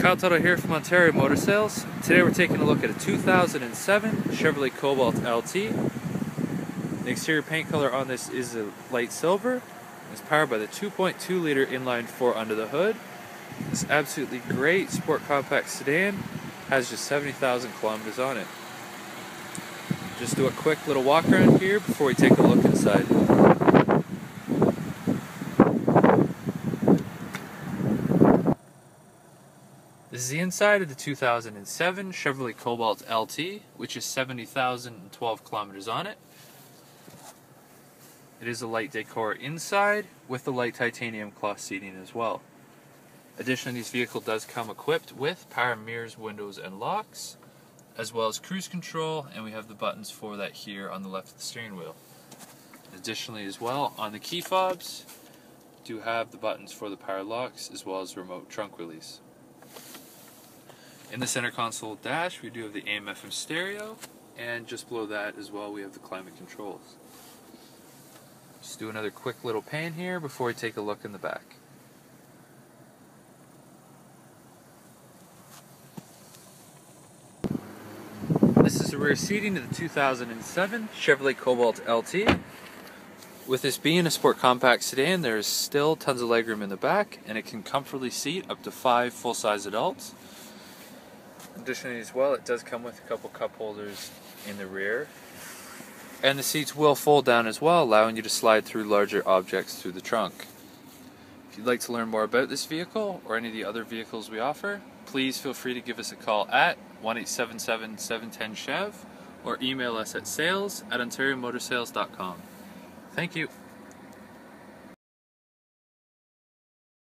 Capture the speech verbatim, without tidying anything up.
Kyle Tuttle here from Ontario Motor Sales. Today we're taking a look at a two thousand seven Chevrolet Cobalt L T. The exterior paint color on this is a light silver. It's powered by the two point two liter inline four under the hood. It's absolutely great sport compact sedan. Has just seventy thousand kilometers on it. Just do a quick little walk around here before we take a look inside. This is the inside of the two thousand seven Chevrolet Cobalt L T, which is seventy thousand twelve kilometers on it. It is a light decor inside with the light titanium cloth seating as well. Additionally, this vehicle does come equipped with power mirrors, windows, and locks, as well as cruise control, and we have the buttons for that here on the left of the steering wheel. Additionally as well, on the key fobs, we do have the buttons for the power locks as well as remote trunk release. In the center console dash, we do have the A M F M stereo, and just below that as well we have the climate controls. Just do another quick little pan here before we take a look in the back. This is the rear seating of the two thousand seven Chevrolet Cobalt L T. With this being a sport compact sedan, there is still tons of legroom in the back, and it can comfortably seat up to five full-size adults. Additionally as well, it does come with a couple cup holders in the rear, and the seats will fold down as well, allowing you to slide through larger objects through the trunk. If you'd like to learn more about this vehicle or any of the other vehicles we offer, please feel free to give us a call at one eight seven seven, seven one zero, C H E V or email us at sales at ontario motor sales dot com. Thank you.